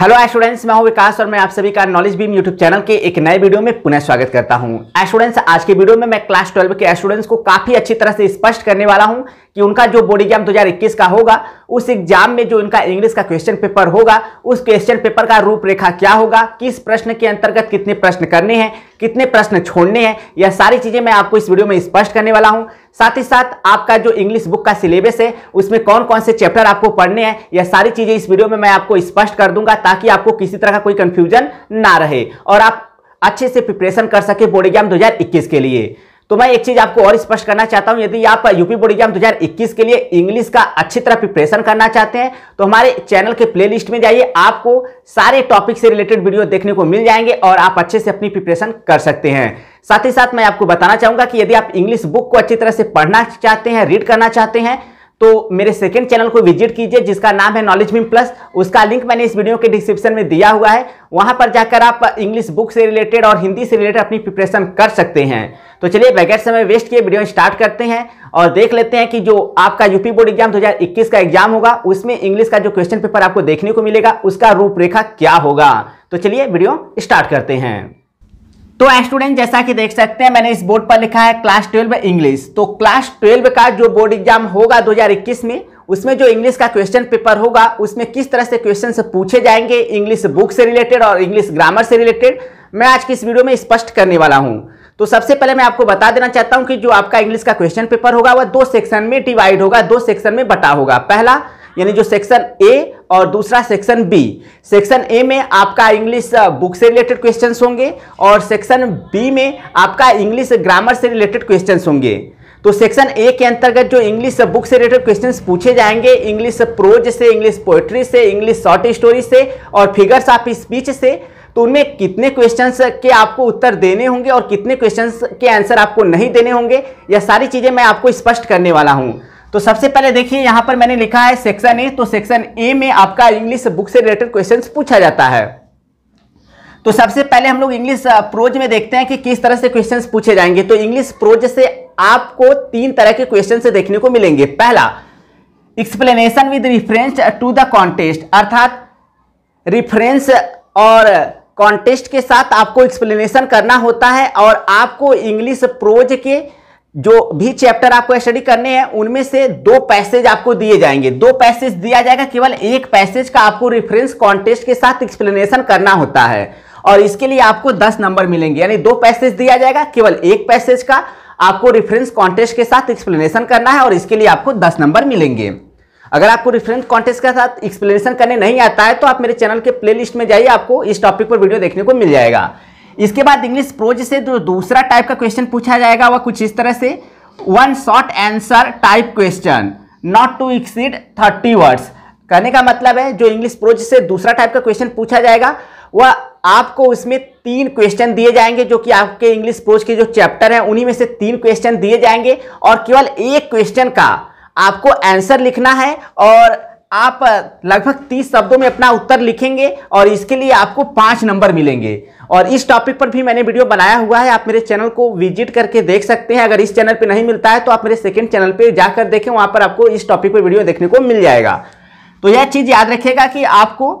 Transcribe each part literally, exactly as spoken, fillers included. Hello students, मैं हूं विकास और मैं आप सभी का नॉलेज बीम यूट्यूब चैनल के एक नए वीडियो में पुनः स्वागत करता हूं। स्टूडेंट्स, आज के वीडियो में मैं क्लास ट्वेल्व के स्टूडेंट्स को काफ़ी अच्छी तरह से स्पष्ट करने वाला हूं कि उनका जो बोर्ड एग्जाम दो हज़ार इक्कीस का होगा उस एग्जाम में जो इनका इंग्लिश का क्वेश्चन पेपर होगा उस क्वेश्चन पेपर का रूपरेखा क्या होगा, किस प्रश्न के अंतर्गत कितने प्रश्न करने हैं, कितने प्रश्न छोड़ने हैं, यह सारी चीज़ें मैं आपको इस वीडियो में स्पष्ट करने वाला हूं। साथ ही साथ आपका जो इंग्लिश बुक का सिलेबस है उसमें कौन कौन से चैप्टर आपको पढ़ने हैं, यह सारी चीज़ें इस वीडियो में मैं आपको स्पष्ट कर दूंगा ताकि आपको किसी तरह का कोई कंफ्यूजन ना रहे और आप अच्छे से प्रिपरेशन कर सके बोर्ड एग्जाम दो हज़ार इक्कीस के लिए। तो मैं एक चीज़ आपको और स्पष्ट करना चाहता हूं, यदि आप यूपी बोर्ड एग्जाम दो हज़ार इक्कीस के लिए इंग्लिश का अच्छी तरह प्रिपरेशन करना चाहते हैं तो हमारे चैनल के प्लेलिस्ट में जाइए, आपको सारे टॉपिक से रिलेटेड वीडियो देखने को मिल जाएंगे और आप अच्छे से अपनी प्रिपरेशन कर सकते हैं। साथ ही साथ मैं आपको बताना चाहूँगा कि यदि आप इंग्लिश बुक को अच्छी तरह से पढ़ना चाहते हैं, रीड करना चाहते हैं तो मेरे सेकंड चैनल को विजिट कीजिए जिसका नाम है नॉलेज बीम प्लस। उसका लिंक मैंने इस वीडियो के डिस्क्रिप्शन में दिया हुआ है, वहां पर जाकर आप इंग्लिश बुक से रिलेटेड और हिंदी से रिलेटेड अपनी प्रिपरेशन कर सकते हैं। तो चलिए बगैर समय वेस्ट किए वीडियो स्टार्ट करते हैं और देख लेते हैं कि जो आपका यूपी बोर्ड एग्जाम दो हज़ार इक्कीस का एग्जाम होगा उसमें इंग्लिश का जो क्वेश्चन पेपर आपको देखने को मिलेगा उसका रूपरेखा क्या होगा। तो चलिए वीडियो स्टार्ट करते हैं। तो स्टूडेंट, जैसा कि देख सकते हैं मैंने इस बोर्ड पर लिखा है क्लास ट्वेल्व इंग्लिश। तो क्लास ट्वेल्व का जो बोर्ड एग्जाम होगा दो हज़ार इक्कीस में उसमें जो इंग्लिश का क्वेश्चन पेपर होगा उसमें किस तरह से क्वेश्चन से पूछे जाएंगे इंग्लिश बुक से रिलेटेड और इंग्लिश ग्रामर से रिलेटेड, मैं आज की इस वीडियो में स्पष्ट करने वाला हूँ। तो सबसे पहले मैं आपको बता देना चाहता हूँ कि जो आपका इंग्लिश का क्वेश्चन पेपर होगा वह दो सेक्शन में डिवाइड होगा, दो सेक्शन में बटा होगा। पहला यानी जो सेक्शन ए और दूसरा सेक्शन बी। सेक्शन ए में आपका इंग्लिश बुक से रिलेटेड क्वेश्चंस होंगे और सेक्शन बी में आपका इंग्लिश ग्रामर से रिलेटेड क्वेश्चंस होंगे। तो सेक्शन ए के अंतर्गत जो इंग्लिश बुक से रिलेटेड क्वेश्चंस पूछे जाएंगे, इंग्लिश प्रोज से, इंग्लिश पोएट्री से, इंग्लिश शॉर्ट स्टोरी से और फिगर्स ऑफ स्पीच से, तो उनमें कितने क्वेश्चंस के आपको उत्तर देने होंगे और कितने क्वेश्चंस के आंसर आपको नहीं देने होंगे, यह सारी चीज़ें मैं आपको स्पष्ट करने वाला हूँ। तो सबसे पहले देखिए यहाँ पर मैंने लिखा है सेक्शन ए। तो सेक्शन ए में आपका इंग्लिश बुक से रिलेटेड क्वेश्चंस पूछा जाता है। तो सबसे पहले हम लोग इंग्लिश प्रोज में देखते हैं कि किस तरह से क्वेश्चंस पूछे जाएंगे। तो इंग्लिश प्रोज से आपको तीन तरह के क्वेश्चंस देखने को मिलेंगे। पहला, explanation with reference to the contest, अर्थात रिफरेंस और कॉन्टेस्ट के साथ आपको एक्सप्लेनेशन करना होता है और आपको इंग्लिश प्रोज के जो भी चैप्टर आपको स्टडी करने हैं उनमें से दो पैसेज आपको दिए जाएंगे। दो पैसेज दिया जाएगा, केवल एक पैसेज का आपको रेफरेंस कॉन्टेस्ट के साथ एक्सप्लेनेशन करना होता है और इसके लिए आपको दस नंबर मिलेंगे। यानी दो पैसेज दिया जाएगा, केवल एक पैसेज का आपको रेफरेंस कॉन्टेस्ट के साथ एक्सप्लेनेशन करना है और इसके लिए आपको दस नंबर मिलेंगे। अगर आपको रेफरेंस कॉन्टेस्ट के साथ एक्सप्लेनेशन करने नहीं आता है तो आप मेरे चैनल के प्ले लिस्ट में जाइए, आपको इस टॉपिक पर वीडियो देखने को मिल जाएगा। इसके बाद इंग्लिश प्रोज से जो दूसरा टाइप का क्वेश्चन पूछा जाएगा वह कुछ इस तरह से, one short answer type question not to exceed thirty words. कहने का मतलब है जो इंग्लिश प्रोज से दूसरा टाइप का क्वेश्चन पूछा जाएगा वह आपको उसमें तीन क्वेश्चन दिए जाएंगे जो कि आपके इंग्लिश प्रोज के जो चैप्टर हैं उन्हीं में से तीन क्वेश्चन दिए जाएंगे और केवल एक क्वेश्चन का आपको आंसर लिखना है और आप लगभग तीस शब्दों में अपना उत्तर लिखेंगे और इसके लिए आपको पाँच नंबर मिलेंगे। और इस टॉपिक पर भी मैंने वीडियो बनाया हुआ है, आप मेरे चैनल को विजिट करके देख सकते हैं। अगर इस चैनल पे नहीं मिलता है तो आप मेरे सेकंड चैनल पे जाकर देखें, वहाँ पर आपको इस टॉपिक पर वीडियो देखने को मिल जाएगा। तो यह चीज़ याद रखिएगा कि आपको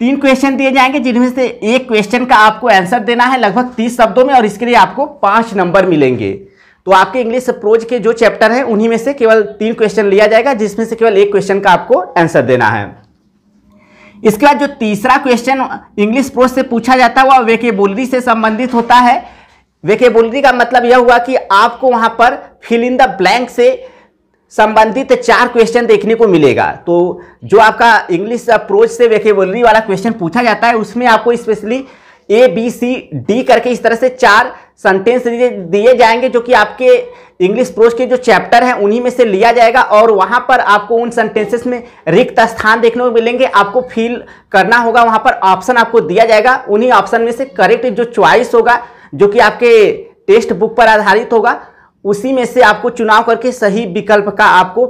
तीन क्वेश्चन दिए जाएंगे जिनमें से एक क्वेश्चन का आपको आंसर देना है लगभग तीस शब्दों में और इसके लिए आपको पाँच नंबर मिलेंगे। तो आपके इंग्लिश प्रोज के जो चैप्टर हैं उन्हीं में से केवल तीन क्वेश्चन लिया जाएगा जिसमें से केवल एक क्वेश्चन का आपको आंसर देना है। इसके बाद जो तीसरा क्वेश्चन इंग्लिश प्रोज से पूछा जाता है वह वेकेबुलरी से संबंधित होता है। वेकेबुलरी का मतलब यह हुआ कि आपको वहां पर फिल इन द ब्लैंक से संबंधित चार क्वेश्चन देखने को मिलेगा। तो जो आपका इंग्लिश प्रोज से वेकेबुलरी वाला क्वेश्चन पूछा जाता है उसमें आपको specially A B C D करके इस तरह से चार सेंटेंस दिए जाएंगे जो कि आपके इंग्लिश प्रोज के जो चैप्टर हैं उन्हीं में से लिया जाएगा और वहां पर आपको उन सेंटेंसेस में रिक्त स्थान देखने को मिलेंगे। आपको फील करना होगा, वहां पर ऑप्शन आपको दिया जाएगा, उन्हीं ऑप्शन में से करेक्ट जो चॉइस होगा जो कि आपके टेक्स्ट बुक पर आधारित होगा उसी में से आपको चुनाव करके सही विकल्प का आपको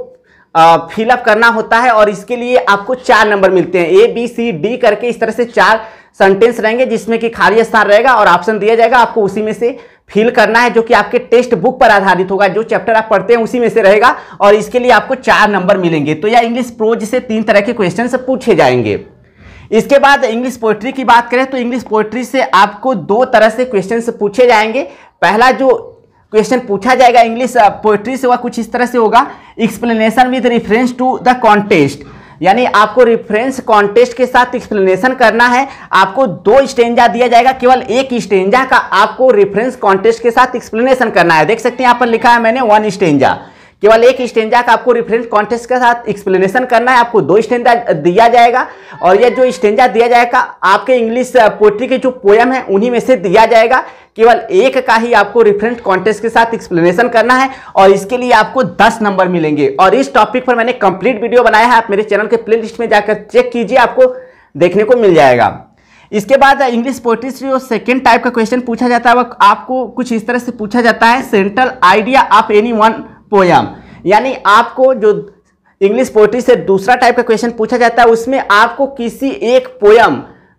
फिलअप करना होता है और इसके लिए आपको चार नंबर मिलते हैं। ए बी सी डी करके इस तरह से चार सेंटेंस रहेंगे जिसमें कि खाली स्थान रहेगा और ऑप्शन दिया जाएगा, आपको उसी में से फिल करना है जो कि आपके टेक्स्ट बुक पर आधारित होगा, जो चैप्टर आप पढ़ते हैं उसी में से रहेगा और इसके लिए आपको चार नंबर मिलेंगे। तो यह इंग्लिश प्रोज से तीन तरह के क्वेश्चन पूछे जाएंगे। इसके बाद इंग्लिश पोएट्री की बात करें तो इंग्लिश पोएट्री से आपको दो तरह से क्वेश्चन पूछे जाएंगे। पहला जो क्वेश्चन पूछा जाएगा इंग्लिश पोएट्री से वह कुछ इस तरह से होगा, explanation with reference to the context, यानी आपको रेफरेंस कॉन्टेस्ट के साथ एक्सप्लेनेशन करना है। आपको दो स्टेंजा दिया जाएगा, केवल एक स्टेंजा का आपको रेफरेंस कॉन्टेस्ट के साथ एक्सप्लेनेशन करना है। देख सकते हैं यहाँ पर लिखा है मैंने वन स्टेंजा, केवल एक स्टेंजा का आपको रेफरेंस कॉन्टेस्ट के साथ एक्सप्लेनेशन करना है। आपको दो स्टेंजा दिया जाएगा और यह जो स्टेंजा दिया जाएगा आपके इंग्लिश पोएट्री के जो पोएम है उन्हीं में से दिया जाएगा। केवल एक का ही आपको रेफरेंस कॉन्टेस्ट के साथ एक्सप्लेनेशन करना है और इसके लिए आपको दस नंबर मिलेंगे। और इस टॉपिक पर मैंने कंप्लीट वीडियो बनाया है, आप मेरे चैनल के प्लेलिस्ट में जाकर चेक कीजिए, आपको देखने को मिल जाएगा। इसके बाद इंग्लिश पोएट्री से जो सेकेंड टाइप का क्वेश्चन पूछा जाता है वह आपको कुछ इस तरह से पूछा जाता है, central idea of any one poem, यानी आपको जो इंग्लिश पोएट्री से दूसरा टाइप का क्वेश्चन पूछा जाता है उसमें आपको किसी एक पोएम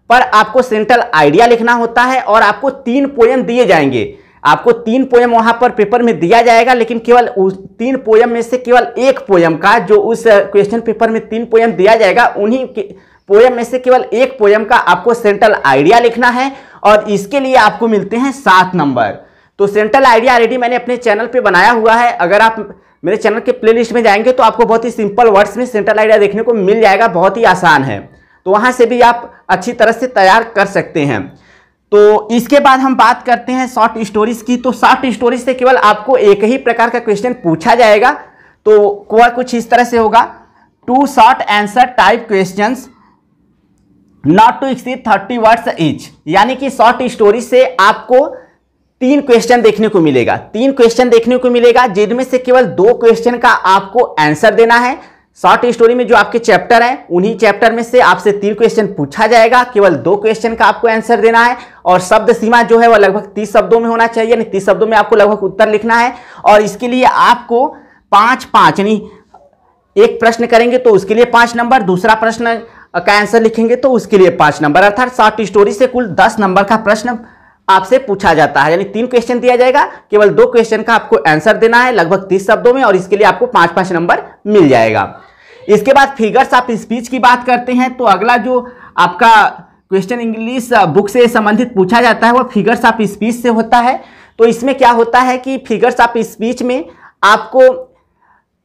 पर आपको सेंट्रल आइडिया लिखना होता है और आपको तीन पोएम दिए जाएंगे। आपको तीन पोएम वहां पर पेपर में दिया जाएगा, लेकिन केवल उस तीन पोएम में से केवल एक पोएम का जो उस क्वेश्चन पेपर में तीन पोएम दिया जाएगा उन्हीं पोएम में से केवल एक पोएम का आपको सेंट्रल आइडिया लिखना है और इसके लिए आपको मिलते हैं सात नंबर। तो सेंट्रल आइडिया ऑलरेडी मैंने अपने चैनल पे बनाया हुआ है, अगर आप मेरे चैनल के प्लेलिस्ट में जाएंगे तो आपको बहुत ही सिंपल वर्ड्स में सेंट्रल आइडिया देखने को मिल जाएगा, बहुत ही आसान है, तो वहाँ से भी आप अच्छी तरह से तैयार कर सकते हैं। तो इसके बाद हम बात करते हैं शॉर्ट स्टोरीज की। तो शॉर्ट स्टोरीज से केवल आपको एक ही प्रकार का क्वेश्चन पूछा जाएगा, तो वह कुछ इस तरह से होगा, two short answer type question not to exceed thirty words each, यानी कि शॉर्ट स्टोरी से आपको तीन क्वेश्चन देखने को मिलेगा। तीन क्वेश्चन देखने को मिलेगा जिनमें से केवल दो क्वेश्चन का आपको आंसर देना है। शॉर्ट स्टोरी में जो आपके चैप्टर हैं उन्हीं चैप्टर में से आपसे तीन क्वेश्चन पूछा जाएगा, केवल दो क्वेश्चन का आपको आंसर देना है और शब्द सीमा जो है वह लगभग तीस शब्दों में होना चाहिए, यानी तीस शब्दों में आपको लगभग उत्तर लिखना है। और इसके लिए आपको पाँच पाँच यानी एक प्रश्न करेंगे तो उसके लिए पाँच नंबर, दूसरा प्रश्न का आंसर लिखेंगे तो उसके लिए पाँच नंबर, अर्थात शॉर्ट स्टोरी से कुल दस नंबर का प्रश्न आपसे पूछा जाता है। यानी तीन क्वेश्चन दिया जाएगा, केवल दो क्वेश्चन का आपको आंसर देना है लगभग तीस शब्दों में और इसके लिए आपको पाँच पाँच नंबर मिल जाएगा। इसके बाद फिगर्स ऑफ स्पीच की बात करते हैं, तो अगला जो आपका क्वेश्चन इंग्लिश बुक से संबंधित पूछा जाता है वह फिगर्स ऑफ स्पीच से होता है। तो इसमें क्या होता है कि फिगर्स ऑफ स्पीच में आपको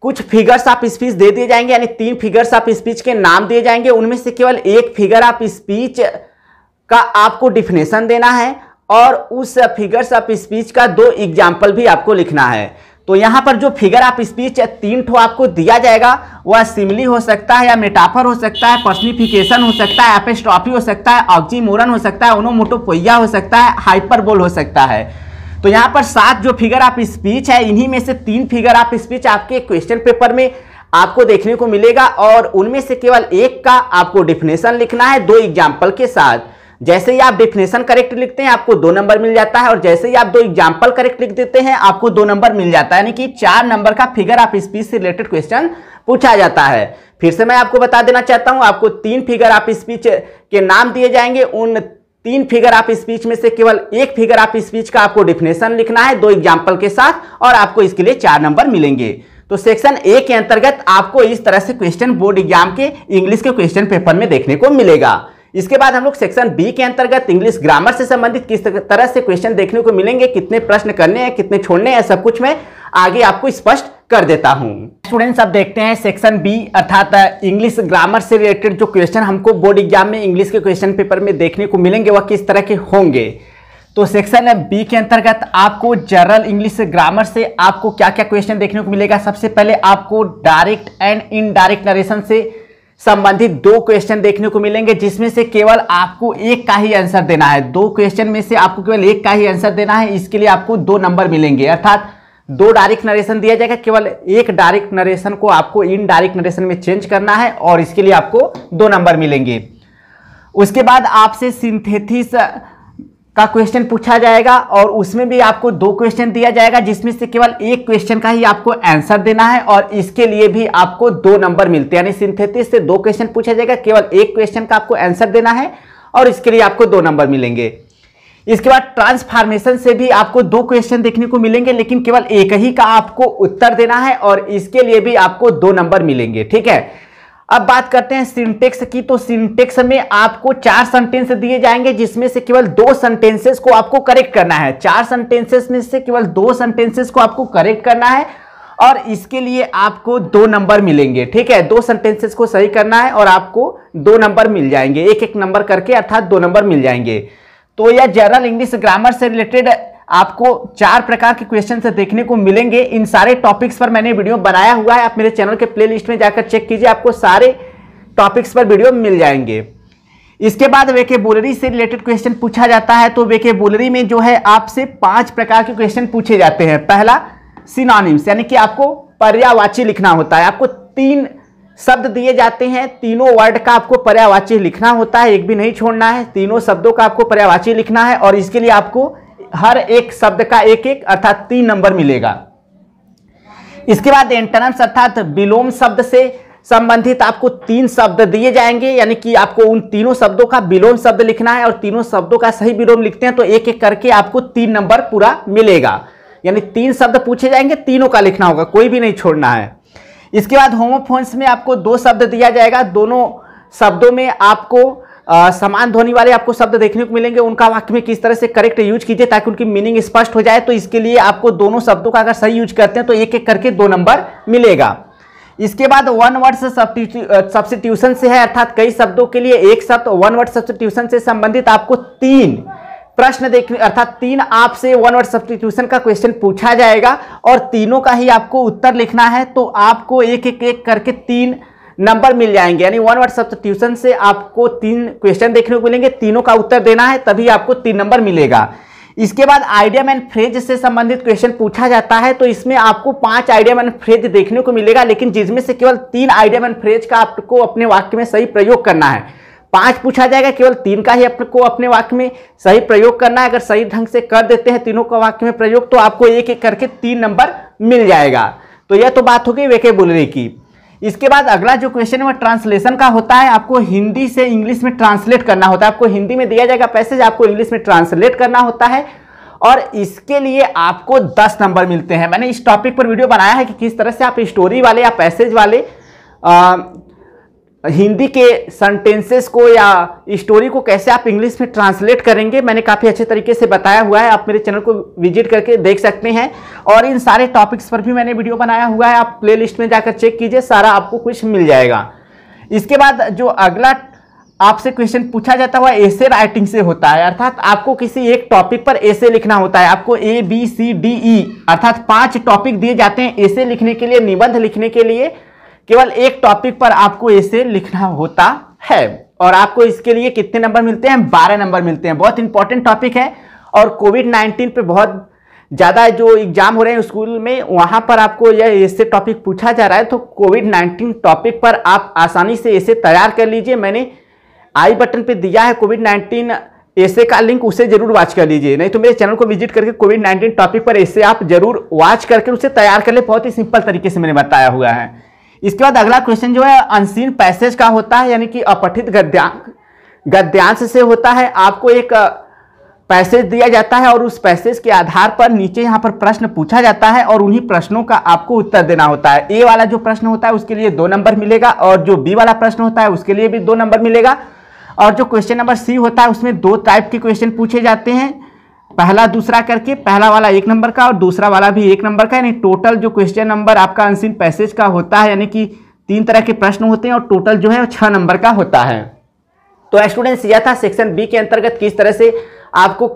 कुछ फिगर्स ऑफ स्पीच दे दिए जाएंगे, यानी तीन फिगर्स ऑफ स्पीच के नाम दिए जाएंगे, उनमें से केवल एक फिगर ऑफ स्पीच का आपको डिफिनेशन देना है और उस फिगर्स ऑफ स्पीच का दो एग्जाम्पल भी आपको लिखना है। तो यहाँ पर जो फिगर ऑफ स्पीच तीन ठो आपको दिया जाएगा वह सिमिली हो सकता है या मेटाफर हो सकता है, पर्सनिफिकेशन हो सकता है, एपिस्ट्रॉफी हो सकता है, ऑक्सीमोरन हो सकता है, ओनोमोटोपोइया हो सकता है, हाइपरबोल हो सकता है। तो यहाँ पर सात जो फिगर ऑफ स्पीच है इन्हीं में से तीन फिगर ऑफ स्पीच आपके क्वेश्चन पेपर में आपको देखने को मिलेगा और उनमें से केवल एक का आपको डिफिनेशन लिखना है दो एग्जाम्पल के साथ। जैसे ही आप डिफिनेशन करेक्ट लिखते हैं आपको दो नंबर मिल जाता है और जैसे ही आप दो एग्जाम्पल करेक्ट लिख देते हैं आपको दो नंबर मिल जाता है, यानी कि चार नंबर का फिगर ऑफ स्पीच से रिलेटेड क्वेश्चन पूछा जाता है। फिर से मैं आपको बता देना चाहता हूं, आपको तीन फिगर ऑफ स्पीच के नाम दिए जाएंगे, उन तीन फिगर ऑफ स्पीच में से केवल एक फिगर ऑफ स्पीच का आपको डिफिनेशन लिखना है दो एग्जाम्पल के साथ और आपको इसके लिए चार नंबर मिलेंगे। तो सेक्शन ए के अंतर्गत आपको इस तरह से क्वेश्चन बोर्ड एग्जाम के इंग्लिश के क्वेश्चन पेपर में देखने को मिलेगा। इसके बाद हम लोग सेक्शन बी के अंतर्गत इंग्लिश ग्रामर से संबंधित किस तरह से क्वेश्चन देखने को मिलेंगे, कितने प्रश्न करने हैं, कितने छोड़ने हैं, सब कुछ मैं आगे आपको स्पष्ट कर देता हूं। स्टूडेंट्स अब देखते हैं सेक्शन बी अर्थात इंग्लिश ग्रामर से रिलेटेड जो क्वेश्चन हमको बोर्ड एग्जाम में इंग्लिश के क्वेश्चन पेपर में देखने को मिलेंगे वह किस तरह के होंगे। तो सेक्शन बी के अंतर्गत आपको जनरल इंग्लिश ग्रामर से आपको क्या क्या क्वेश्चन देखने को मिलेगा। सबसे पहले आपको डायरेक्ट एंड इनडायरेक्ट नरेशन से संबंधित दो क्वेश्चन देखने को मिलेंगे जिसमें से केवल आपको एक का ही आंसर देना है। दो क्वेश्चन में से आपको केवल एक का ही आंसर देना है, इसके लिए आपको दो नंबर मिलेंगे, अर्थात दो डायरेक्ट नरेशन दिया जाएगा, केवल एक डायरेक्ट नरेशन को आपको इनडायरेक्ट नरेशन में चेंज करना है और इसके लिए आपको दो नंबर मिलेंगे। उसके बाद आपसे सिंथेसिस का क्वेश्चन पूछा जाएगा और उसमें भी आपको दो क्वेश्चन दिया जाएगा जिसमें से केवल एक क्वेश्चन का ही आपको आंसर देना है और इसके लिए भी आपको दो नंबर मिलते हैं, यानी सिंथेसिस से दो क्वेश्चन पूछा जाएगा, केवल एक क्वेश्चन का आपको आंसर देना है और इसके लिए आपको दो नंबर मिलेंगे। इसके बाद ट्रांसफॉर्मेशन से भी आपको दो क्वेश्चन देखने को मिलेंगे लेकिन केवल एक ही का आपको उत्तर देना है और इसके लिए भी आपको दो नंबर मिलेंगे, ठीक है। अब बात करते हैं सिंटेक्स की। तो सिंटेक्स में आपको चार सेंटेंस दिए जाएंगे जिसमें से केवल दो सेंटेंसेस को आपको करेक्ट करना है। चार सेंटेंसेस में से केवल दो सेंटेंसेस को आपको करेक्ट करना है और इसके लिए आपको दो नंबर मिलेंगे। ठीक है, दो सेंटेंसेस को सही करना है और आपको दो नंबर मिल जाएंगे, एक एक नंबर करके, अर्थात दो नंबर मिल जाएंगे। तो यह जनरल इंग्लिश ग्रामर से रिलेटेड आपको चार प्रकार के क्वेश्चन से देखने को मिलेंगे। इन सारे टॉपिक्स पर मैंने वीडियो बनाया हुआ है, आप मेरे चैनल के प्लेलिस्ट में जाकर चेक कीजिए, आपको सारे टॉपिक्स पर वीडियो मिल जाएंगे। इसके बाद वोकेबुलरी से रिलेटेड क्वेश्चन पूछा जाता है। तो वोकेबुलरी में जो है आपसे पांच प्रकार के क्वेश्चन पूछे जाते हैं। पहला सिनोनिम्स, यानी कि आपको पर्यायवाची लिखना होता है। आपको तीन शब्द दिए जाते हैं, तीनों वर्ड का आपको पर्यायवाची लिखना होता है, एक भी नहीं छोड़ना है, तीनों शब्दों का आपको पर्यायवाची लिखना है और इसके लिए आपको हर एक शब्द का एक एक अर्थात तीन नंबर मिलेगा। इसके बाद एंटोनम्स अर्थात विलोम शब्द से संबंधित आपको तीन शब्द दिए जाएंगे, यानी कि आपको उन तीनों शब्दों का विलोम शब्द लिखना है और तीनों शब्दों का सही विलोम लिखते हैं तो एक एक करके आपको तीन नंबर पूरा मिलेगा। यानी तीन शब्द पूछे जाएंगे, तीनों का लिखना होगा, कोई भी नहीं छोड़ना है। इसके बाद होमोफोन्स में आपको दो शब्द दिया जाएगा, दोनों शब्दों में आपको आ, समान ध्वनि वाले आपको शब्द देखने को मिलेंगे, उनका वाक्य में किस तरह से करेक्ट यूज कीजिए ताकि उनकी मीनिंग स्पष्ट हो जाए। तो इसके लिए आपको दोनों शब्दों का अगर सही यूज करते हैं तो एक एक करके दो नंबर मिलेगा। इसके बाद वन वर्ड सब्स्टिट्यूशन से है, अर्थात कई शब्दों के लिए एक शब्द, वन वर्ड सब्स्टिट्यूशन से संबंधित आपको तीन प्रश्न देखने, अर्थात तीन आपसे वन वर्ड सब्स्टिट्यूशन का क्वेश्चन पूछा जाएगा और तीनों का ही आपको उत्तर लिखना है। तो आपको एक एक एक करके तीन नंबर मिल जाएंगे, यानी वन वर्ड सब्स्टिट्यूशन से आपको तीन क्वेश्चन देखने को मिलेंगे, तीनों का उत्तर देना है तभी आपको तीन नंबर मिलेगा। इसके बाद आइडियम एंड फ्रेज से संबंधित क्वेश्चन पूछा जाता है। तो इसमें आपको पांच आइडियम एंड फ्रेज देखने को मिलेगा, लेकिन जिसमें से केवल तीन आइडियम एंड फ्रेज का आपको अपने वाक्य में सही प्रयोग करना है। पांच पूछा जाएगा, केवल तीन का ही आपको अपने वाक्य में सही प्रयोग करना है। अगर सही ढंग से कर देते हैं तीनों का वाक्य में प्रयोग तो आपको एक एक करके तीन नंबर मिल जाएगा। तो यह तो बात हो गई वोकैबुलरी की। इसके बाद अगला जो क्वेश्चन है वह ट्रांसलेशन का होता है। आपको हिंदी से इंग्लिश में ट्रांसलेट करना होता है, आपको हिंदी में दिया जाएगा पैसेज, आपको इंग्लिश में ट्रांसलेट करना होता है और इसके लिए आपको दस नंबर मिलते हैं। मैंने इस टॉपिक पर वीडियो बनाया है कि किस तरह से आप स्टोरी वाले या पैसेज वाले आ, हिंदी के सेंटेंसेस को या स्टोरी को कैसे आप इंग्लिश में ट्रांसलेट करेंगे, मैंने काफ़ी अच्छे तरीके से बताया हुआ है, आप मेरे चैनल को विजिट करके देख सकते हैं। और इन सारे टॉपिक्स पर भी मैंने वीडियो बनाया हुआ है, आप प्लेलिस्ट में जाकर चेक कीजिए, सारा आपको कुछ मिल जाएगा। इसके बाद जो अगला आपसे क्वेश्चन पूछा जाता हुआ एसे राइटिंग से होता है, अर्थात आपको किसी एक टॉपिक पर एसे लिखना होता है। आपको ए बी सी डी ई अर्थात पाँच टॉपिक दिए जाते हैं एसे लिखने के लिए, निबंध लिखने के लिए। केवल एक टॉपिक पर आपको ऐसे लिखना होता है और आपको इसके लिए कितने नंबर मिलते हैं? बारह नंबर मिलते हैं। बहुत इंपॉर्टेंट टॉपिक है और कोविड नाइन्टीन पे बहुत ज़्यादा जो एग्जाम हो रहे हैं स्कूल में, वहाँ पर आपको यह ऐसे टॉपिक पूछा जा रहा है। तो कोविड नाइन्टीन टॉपिक पर आप आसानी से ऐसे तैयार कर लीजिए। मैंने आई बटन पर दिया है कोविड नाइन्टीन ऐसे का लिंक, उसे जरूर वॉच कर लीजिए, नहीं तो मेरे चैनल को विजिट करके कोविड नाइन्टीन टॉपिक पर ऐसे आप जरूर वॉच करके उसे तैयार कर ले। बहुत ही सिंपल तरीके से मैंने बताया हुआ है। इसके बाद अगला क्वेश्चन जो है अनसीन पैसेज का होता है, यानी कि अपठित गद्यांश गद्यांश से होता है। आपको एक पैसेज दिया जाता है और उस पैसेज के आधार पर नीचे यहाँ पर प्रश्न पूछा जाता है और उन्हीं प्रश्नों का आपको उत्तर देना होता है। ए वाला जो प्रश्न होता है उसके लिए दो नंबर मिलेगा और जो बी वाला प्रश्न होता है उसके लिए भी दो नंबर मिलेगा। और जो क्वेश्चन नंबर सी होता है उसमें दो टाइप के क्वेश्चन पूछे जाते हैं, पहला दूसरा करके। पहला वाला एक नंबर का और दूसरा वाला भी एक नंबर का, यानी टोटल जो क्वेश्चन नंबर आपका अनसीन पैसेज का होता है, यानी कि तीन तरह के प्रश्न होते हैं और टोटल जो है छह नंबर का होता है। तो स्टूडेंट्स, यह था सेक्शन बी के अंतर्गत किस तरह से आपको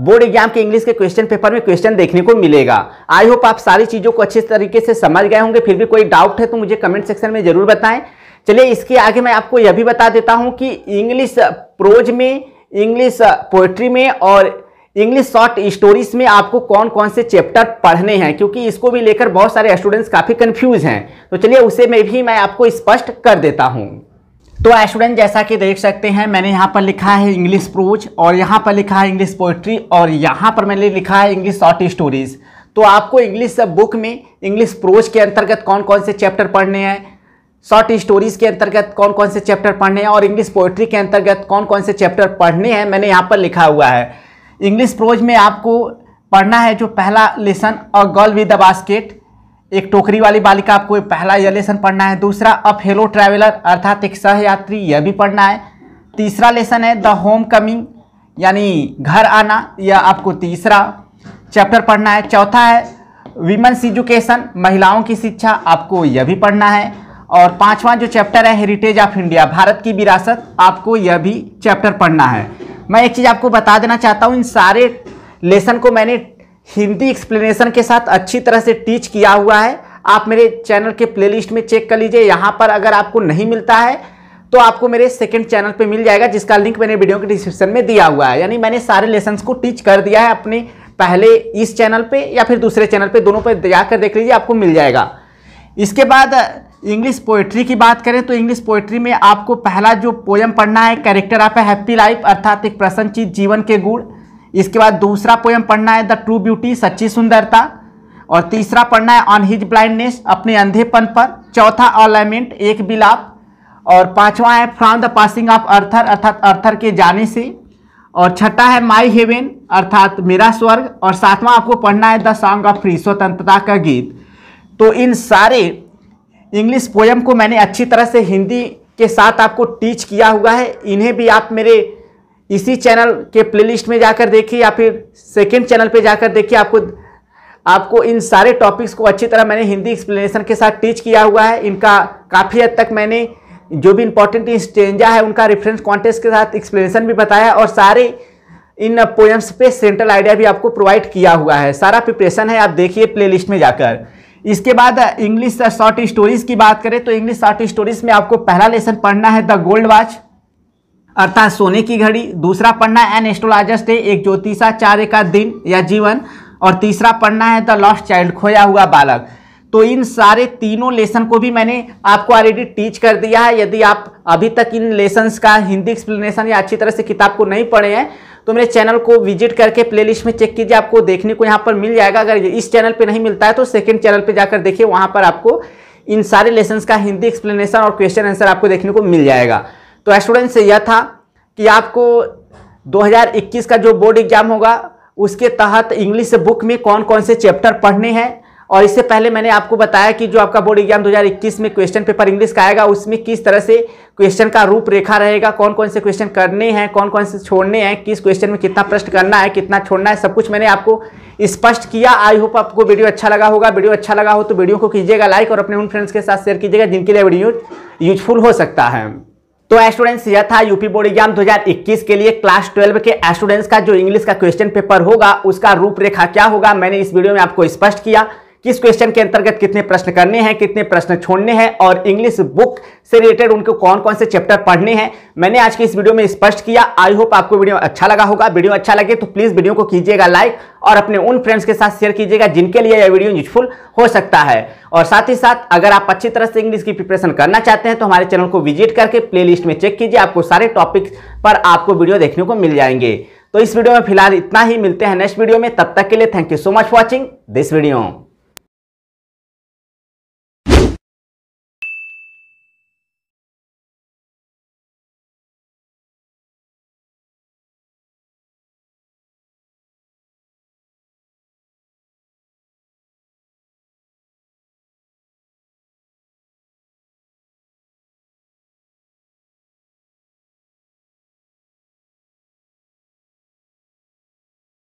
बोर्ड एग्जाम के इंग्लिश के क्वेश्चन पेपर में क्वेश्चन देखने को मिलेगा। आई होप आप सारी चीज़ों को अच्छे तरीके से समझ गए होंगे। फिर भी कोई डाउट है तो मुझे कमेंट सेक्शन में जरूर बताएं। चलिए, इसके आगे मैं आपको यह भी बता देता हूँ कि इंग्लिश प्रोज में, इंग्लिश पोएट्री में और इंग्लिश शॉर्ट स्टोरीज में आपको कौन कौन से चैप्टर पढ़ने हैं, क्योंकि इसको भी लेकर बहुत सारे स्टूडेंट्स काफ़ी कंफ्यूज हैं। तो चलिए उसे में भी मैं आपको स्पष्ट कर देता हूं। तो स्टूडेंट, जैसा कि देख सकते हैं मैंने यहां पर लिखा है इंग्लिश प्रोज और यहां पर लिखा है इंग्लिश पोएट्री और यहां पर मैंने लिखा है इंग्लिश शॉर्ट स्टोरीज। तो आपको इंग्लिश बुक में इंग्लिश प्रोज के अंतर्गत कौन कौन से चैप्टर पढ़ने हैं, शॉर्ट स्टोरीज के अंतर्गत कौन कौन से चैप्टर पढ़ने हैं और इंग्लिश पोएट्री के अंतर्गत कौन कौन से चैप्टर पढ़ने हैं, मैंने यहाँ पर लिखा हुआ है। इंग्लिश प्रोज में आपको पढ़ना है जो पहला lesson a girl with a basket, एक टोकरी वाली बालिका, आपको पहला ये लेसन पढ़ना है। दूसरा अ फेलो ट्रैवलर अर्थात एक सहयात्री, यह भी पढ़ना है। तीसरा लेसन है द होम कमिंग यानी घर आना, यह आपको तीसरा चैप्टर पढ़ना है। चौथा है विमेंस एजुकेशन महिलाओं की शिक्षा, आपको यह भी पढ़ना है। और पांचवा जो चैप्टर है हेरिटेज ऑफ इंडिया भारत की विरासत, आपको यह भी चैप्टर पढ़ना है। मैं एक चीज़ आपको बता देना चाहता हूँ, इन सारे लेसन को मैंने हिंदी एक्सप्लेनेशन के साथ अच्छी तरह से टीच किया हुआ है। आप मेरे चैनल के प्लेलिस्ट में चेक कर लीजिए, यहाँ पर अगर आपको नहीं मिलता है तो आपको मेरे सेकंड चैनल पे मिल जाएगा, जिसका लिंक मैंने वीडियो के डिस्क्रिप्शन में दिया हुआ है। यानी मैंने सारे लेसन्स को टीच कर दिया है अपने, पहले इस चैनल पे या फिर दूसरे चैनल पे, दोनों पे जाकर देख लीजिए, आपको मिल जाएगा। इसके बाद इंग्लिश पोएट्री की बात करें तो इंग्लिश पोएट्री में आपको पहला जो पोयम पढ़ना है character of a happy life अर्थात एक प्रसन्नचित जीवन के गुण। इसके बाद दूसरा पोयम पढ़ना है द ट्रू ब्यूटी सच्ची सुंदरता। और तीसरा पढ़ना है ऑन हिज ब्लाइंडनेस अपने अंधेपन पर। चौथा अ लैमेंट एक बिलाप। और पांचवा है from the passing of Arthur अर्थात अर्थर के जाने से। और छठा है माई हेवन अर्थात मेरा स्वर्ग। और सातवां आपको पढ़ना है द सॉन्ग ऑफ फ्री स्वतंत्रता का गीत। तो इन सारे इंग्लिश पोयम को मैंने अच्छी तरह से हिंदी के साथ आपको टीच किया हुआ है। इन्हें भी आप मेरे इसी चैनल के प्लेलिस्ट में जाकर देखिए या फिर सेकेंड चैनल पर जाकर देखिए, आपको आपको इन सारे टॉपिक्स को अच्छी तरह मैंने हिंदी एक्सप्लेनेशन के साथ टीच किया हुआ है। इनका काफ़ी हद तक मैंने जो भी इंपॉर्टेंट स्टेंजा है उनका रेफरेंस कॉन्टेक्स्ट के साथ एक्सप्लेनेशन भी बताया, और सारे इन पोएम्स पे सेंट्रल आइडिया भी आपको प्रोवाइड किया हुआ है। सारा प्रिपरेशन है, आप देखिए प्लेलिस्ट में जाकर। इसके बाद इंग्लिश शॉर्ट स्टोरीज की बात करें तो इंग्लिश शॉर्ट स्टोरीज में आपको पहला लेसन पढ़ना है द गोल्ड वॉच अर्थात सोने की घड़ी। दूसरा पढ़ना है एन एस्ट्रोलॉजर्स डे एक ज्योतिषाचार्य का दिन या जीवन। और तीसरा पढ़ना है द लॉस्ट चाइल्ड खोया हुआ बालक। तो इन सारे तीनों लेसन को भी मैंने आपको ऑलरेडी टीच कर दिया है। यदि आप अभी तक इन लेसन्स का हिंदी एक्सप्लेनेशन या अच्छी तरह से किताब को नहीं पढ़े हैं तो मेरे चैनल को विजिट करके प्लेलिस्ट में चेक कीजिए, आपको देखने को यहाँ पर मिल जाएगा। अगर इस चैनल पे नहीं मिलता है तो सेकंड चैनल पे जाकर देखिए, वहाँ पर आपको इन सारे लेसन्स का हिंदी एक्सप्लेनेशन और क्वेश्चन आंसर आपको देखने को मिल जाएगा। तो स्टूडेंट्स, यह था कि आपको दो हज़ार इक्कीस का जो बोर्ड एग्जाम होगा उसके तहत इंग्लिश बुक में कौन कौन से चैप्टर पढ़ने हैं। और इससे पहले मैंने आपको बताया कि जो आपका बोर्ड एग्जाम दो हज़ार इक्कीस में क्वेश्चन पेपर इंग्लिश का आएगा उसमें किस तरह से क्वेश्चन का रूपरेखा रहेगा, कौन कौन से क्वेश्चन करने हैं, कौन कौन से छोड़ने हैं, किस क्वेश्चन में कितना प्रश्न करना है, कितना छोड़ना है, सब कुछ मैंने आपको स्पष्ट किया। आई होप आपको वीडियो अच्छा लगा होगा। वीडियो अच्छा लगा हो तो वीडियो को कीजिएगा लाइक और अपने उन फ्रेंड्स के साथ शेयर कीजिएगा जिनके लिए वीडियो यूजफुल हो सकता है। तो स्टूडेंट्स, यह था यूपी बोर्ड एग्जाम दो हज़ार इक्कीस के लिए क्लास ट्वेल्व के स्टूडेंट्स का जो इंग्लिश का क्वेश्चन पेपर होगा उसका रूपरेखा क्या होगा, मैंने इस वीडियो में आपको स्पष्ट किया। किस क्वेश्चन के अंतर्गत कितने प्रश्न करने हैं, कितने प्रश्न छोड़ने हैं और इंग्लिश बुक से रिलेटेड उनको कौन कौन से चैप्टर पढ़ने हैं, मैंने आज की इस वीडियो में स्पष्ट किया। आई होप आपको वीडियो अच्छा लगा होगा। वीडियो अच्छा लगे तो प्लीज़ वीडियो को कीजिएगा लाइक और अपने उन फ्रेंड्स के साथ शेयर कीजिएगा जिनके लिए यह वीडियो यूजफुल हो सकता है। और साथ ही साथ अगर आप अच्छी तरह से इंग्लिश की प्रिपरेशन करना चाहते हैं तो हमारे चैनल को विजिट करके प्लेलिस्ट में चेक कीजिए, आपको सारे टॉपिक्स पर आपको वीडियो देखने को मिल जाएंगे। तो इस वीडियो में फिलहाल इतना ही, मिलते हैं नेक्स्ट वीडियो में। तब तक के लिए thank you so much for watching this video.